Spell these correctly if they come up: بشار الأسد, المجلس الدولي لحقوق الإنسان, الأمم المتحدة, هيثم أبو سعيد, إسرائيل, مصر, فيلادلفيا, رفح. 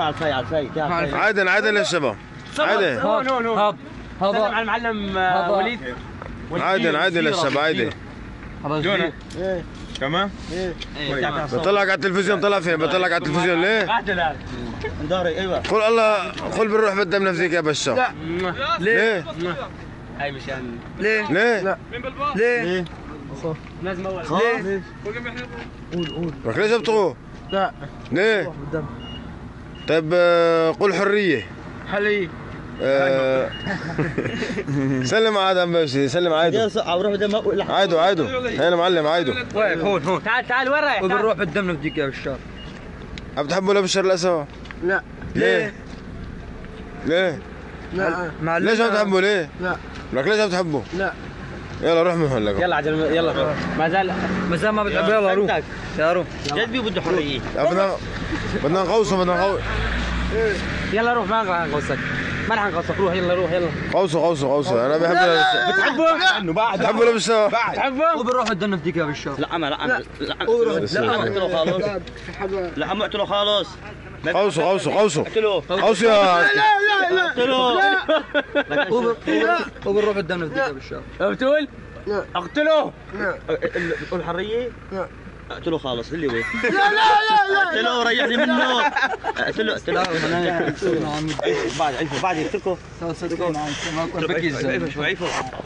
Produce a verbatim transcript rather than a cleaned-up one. عالفي عالفي عدن عدن يا شباب عدن هب هب سلم على المعلم وليد عدن عدن يا شباب عدن دونك تمام؟ ايه بطلعك على التلفزيون طلع فين بطلعك على التلفزيون ليه؟ عدل انداري ايوه قل الله قل بالروح بدم نفسك يا بشار لا ليه؟ اي مشان ليه؟ ليه؟ لا ليه؟ لازم اول ليه؟ قول قول لك ليش ابطغوه؟ لا ليه؟ طيب قول حرية حلي أه سلم عادم باشا سلم عادم عادو عادو هيا معلم عادو وين هون هون تعال تعال وين رايح؟ وبنروح بالدم نفديك يا بشار عم تحبوا لبشار الأسد؟ لا ليه؟ ليه؟ لا معلم ليش عم تحبوا ليه؟ لا لك ليش عم تحبوا؟ لا يلا روح من هون لك يلا عجل يلا روح ما زال ما زال ما بتحب يلا روح يا روح جد بده حرية بدنا بدنا نغوصه بدنا نغوصه يلا روح ما راح نغوصك ما راح نغوصك روح يلا روح يلا غوصه غوصه غوصه انا بحب بتحبه؟ انه بعد بحبه لابس بتحبه؟ وبنروح بدنا نفديك يا بشار لا انا لا انا لا انا خالص لا انا خالص قوسوا قوسوا قوسوا قوسوا يا لا لا لا لا لا وبنروح قدام نفديك يا بشار بتقول؟ لا اقتلوه لا بتقول حرية؟ لا اقتلوه خالص اللي وين؟ لا لا لا لا اقتلوه ريحني منه اقتلوه اقتلوه بعد عيفه بعد اتركه اتركه اتركه اتركه اتركه